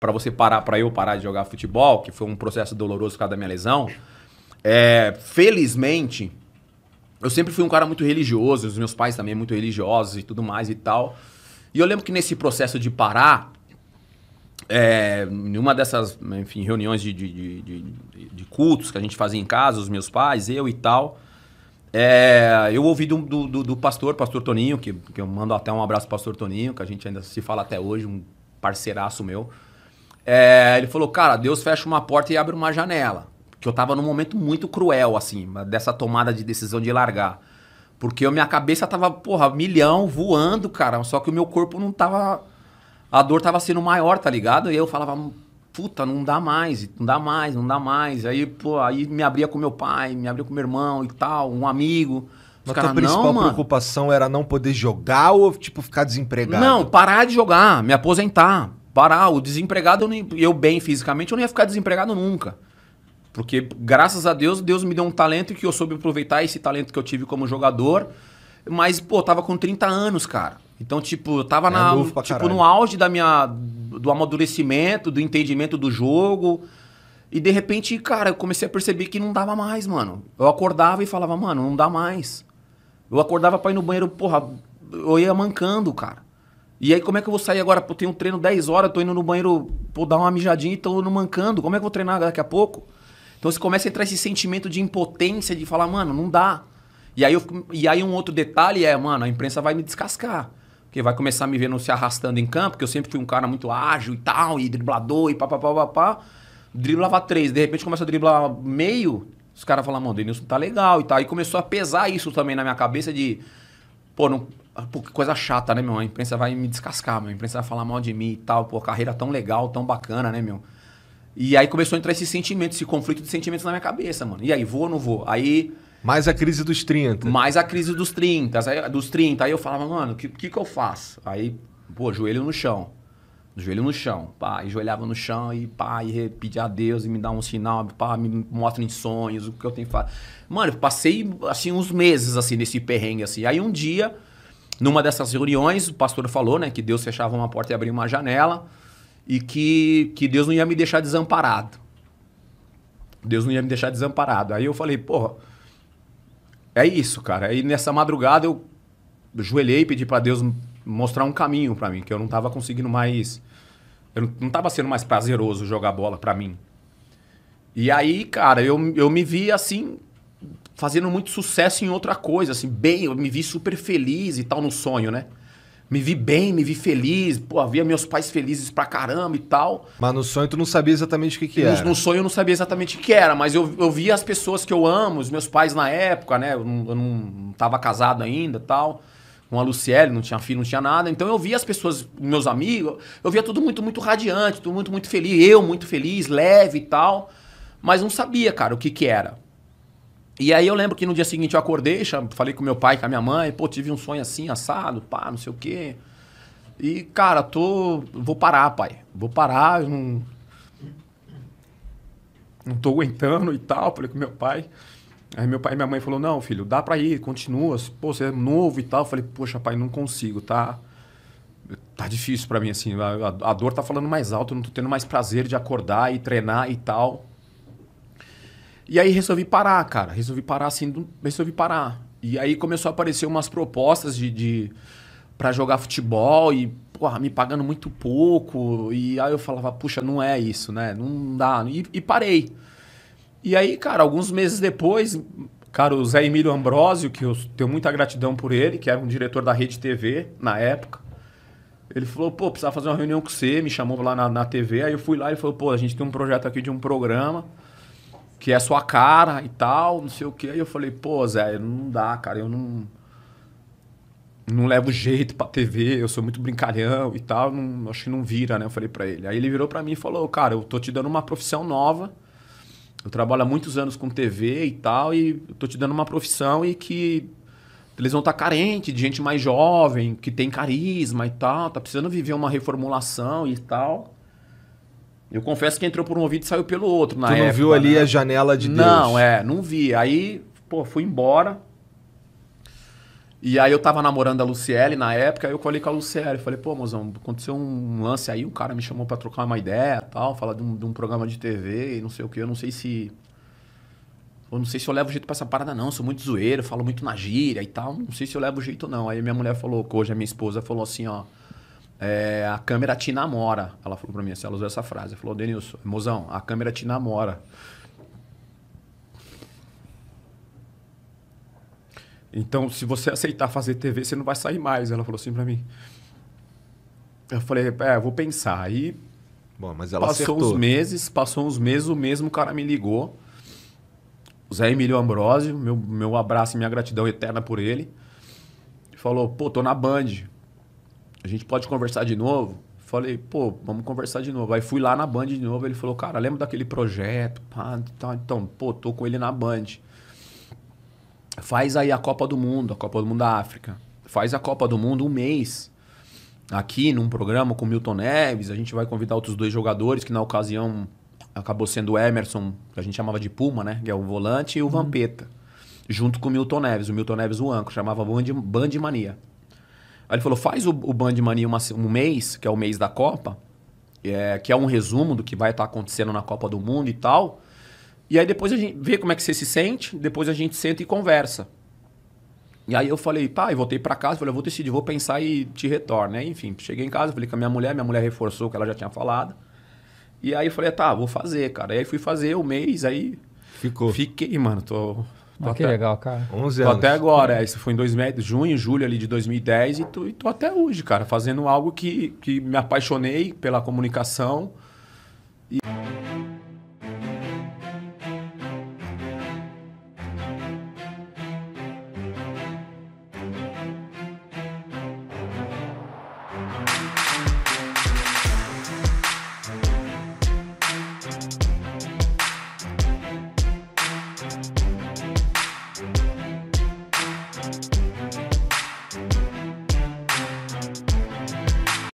para você parar, para eu parar de jogar futebol, que foi um processo doloroso por causa da minha lesão. É, felizmente, eu sempre fui um cara muito religioso, os meus pais também muito religiosos e tudo mais e tal. E eu lembro que nesse processo de parar, numa dessas, enfim, reuniões de cultos que a gente fazia em casa, os meus pais, eu e tal, eu ouvi do pastor Toninho, que eu mando até um abraço pro pastor Toninho, que a gente ainda se fala até hoje, um parceiraço meu. Ele falou, cara, Deus fecha uma porta e abre uma janela. Que eu tava num momento muito cruel, assim, dessa tomada de decisão de largar. Porque a minha cabeça tava, porra, milhão, voando, cara, só que o meu corpo não tava... A dor tava sendo maior, tá ligado? E eu falava, puta, não dá mais, não dá mais, não dá mais. Aí, pô, aí me abria com meu pai, me abria com meu irmão e tal, um amigo. Mas a tua principal preocupação era não poder jogar ou, tipo, ficar desempregado? Não, parar de jogar, me aposentar, parar. O desempregado, eu bem fisicamente, eu não ia ficar desempregado nunca. Porque, graças a Deus, Deus me deu um talento que eu soube aproveitar, esse talento que eu tive como jogador. Mas, pô, tava com 30 anos, cara. Então, tipo, eu tava no auge da do amadurecimento, do entendimento do jogo. E, de repente, cara, eu comecei a perceber que não dava mais, mano. Eu acordava e falava, mano, não dá mais. Eu acordava pra ir no banheiro, porra, eu ia mancando, cara. E aí, como é que eu vou sair agora? Pô, tenho um treino 10 horas, tô indo no banheiro, pô, dar uma mijadinha e tô não mancando. Como é que eu vou treinar daqui a pouco? Então, você começa a entrar esse sentimento de impotência, de falar, mano, não dá. E aí um outro detalhe mano, a imprensa vai me descascar. Porque vai começar a me ver não se arrastando em campo, porque eu sempre fui um cara muito ágil e tal, e driblador, e papapá. Driblava 3, de repente começa a driblar meio, os caras falam, mano, Denilson tá legal e tal. Aí começou a pesar isso também na minha cabeça de, pô, não, pô, que coisa chata, né, meu? A imprensa vai me descascar, meu? A imprensa vai falar mal de mim e tal, pô, carreira tão legal, tão bacana, né, meu? E aí começou a entrar esse sentimento, esse conflito de sentimentos na minha cabeça, mano. E aí, vou ou não vou? Aí... Mais a crise dos 30. Mais a crise dos 30. Aí eu falava, mano, o que eu faço? Aí, pô, joelho no chão. Joelho no chão. Pá, e joelhava no chão e pá, e pedia a Deus e me dá um sinal, pá, me mostra em sonhos, o que eu tenho que fazer. Mano, eu passei, assim, uns meses, assim, nesse perrengue, assim. Aí um dia, numa dessas reuniões, o pastor falou, né, que Deus fechava uma porta e abria uma janela e que Deus não ia me deixar desamparado. Deus não ia me deixar desamparado. Aí eu falei, porra, é isso, cara. Aí nessa madrugada eu joelhei e pedi pra Deus mostrar um caminho pra mim, que eu não tava conseguindo mais... Eu não tava sendo mais prazeroso jogar bola pra mim. E aí, cara, eu me vi assim, fazendo muito sucesso em outra coisa, assim, bem, eu me vi super feliz e tal no sonho, né? Me vi bem, me vi feliz, pô, via meus pais felizes pra caramba e tal. Mas no sonho tu não sabia exatamente o que era. No sonho eu não sabia exatamente o que era, mas eu via as pessoas que eu amo, os meus pais na época, né? Eu não tava casado ainda e tal, com a Luciele, não tinha filho, não tinha nada. Então eu via as pessoas, meus amigos, eu via tudo muito, muito radiante, tudo muito, muito feliz. Eu muito feliz, leve e tal, mas não sabia, cara, o que era. E aí eu lembro que no dia seguinte eu acordei, falei com meu pai, com a minha mãe, pô, tive um sonho assim, assado, pá, não sei o quê. E, cara, vou parar, pai. Vou parar, não tô aguentando e tal, falei com meu pai. Aí meu pai e minha mãe falou, não, filho, dá pra ir, continua, pô, você é novo e tal. Eu falei, poxa, pai, não consigo, tá? Tá difícil pra mim, assim, a dor tá falando mais alto, eu não tô tendo mais prazer de acordar e treinar e tal. E aí resolvi parar, cara. Resolvi parar assim, resolvi parar. E aí começou a aparecer umas propostas pra jogar futebol e, porra, me pagando muito pouco. E aí eu falava, puxa, não é isso, né? Não dá. E parei. E aí, cara, alguns meses depois, cara, o Zé Emílio Ambrósio, que eu tenho muita gratidão por ele, que era um diretor da Rede TV na época, ele falou, pô, precisava fazer uma reunião com você, me chamou lá na TV. Aí eu fui lá e falou, pô, a gente tem um projeto aqui de um programa que é sua cara e tal, não sei o quê. Aí eu falei, pô, Zé, não dá, cara, eu não levo jeito pra TV, eu sou muito brincalhão e tal, não, acho que não vira, né? Eu falei pra ele. Aí ele virou pra mim e falou, cara, eu tô te dando uma profissão nova, eu trabalho há muitos anos com TV e tal, e eu tô te dando uma profissão e que eles vão estar carentes de gente mais jovem, que tem carisma e tal, tá precisando viver uma reformulação e tal. Eu confesso que entrou por um ouvido e saiu pelo outro na época. Tu não viu ali a janela de Deus? Não, não vi. Aí, pô, fui embora. E aí eu tava namorando a Luciele na época, aí eu colei com a Luciele, falei, pô, mozão, aconteceu um lance aí, o cara me chamou pra trocar uma ideia e tal, falar de um programa de TV e não sei o que, eu não sei se eu levo jeito pra essa parada não, sou muito zoeiro, falo muito na gíria e tal, não sei se eu levo jeito não. Aí minha mulher falou, hoje a minha esposa falou assim, ó, a câmera te namora. Ela falou pra mim assim, ela usou essa frase, ela falou, Denilson, mozão, a câmera te namora. Então, se você aceitar fazer TV, você não vai sair mais. Ela falou assim pra mim. Eu falei, vou pensar. Aí, bom, mas ela passou acertou. Passou uns meses, o mesmo cara me ligou. O Zé Emílio Ambrósio, meu abraço e minha gratidão eterna por ele. Falou, pô, tô na Band. A gente pode conversar de novo? Falei, pô, vamos conversar de novo. Aí fui lá na Band de novo, ele falou, cara, lembra daquele projeto? Então, pô, tô com ele na Band. Faz aí a Copa do Mundo da África. Faz a Copa do Mundo um mês. Aqui, num programa com o Milton Neves, a gente vai convidar outros dois jogadores, que na ocasião acabou sendo o Emerson, que a gente chamava de Puma, né? Que é o volante, e o Vampeta. Junto com o Milton Neves. O Milton Neves, o anco, chamava Band Mania. Aí ele falou, faz o Band Mania um mês, que é o mês da Copa, que é um resumo do que vai estar acontecendo na Copa do Mundo e tal. E aí depois a gente vê como é que você se sente, depois a gente senta e conversa. E aí eu falei, pai, voltei pra casa, falei, eu vou decidir, vou pensar e te retorno. Aí, enfim, cheguei em casa, falei com a minha mulher reforçou o que ela já tinha falado. E aí eu falei, tá, vou fazer, cara. E aí fui fazer o mês, aí... Ficou. Fiquei, mano, tô até, que legal, cara. 11 anos. Tô até agora, isso foi em junho, julho ali de 2010 e tô até hoje, cara, fazendo algo que me apaixonei pela comunicação. E...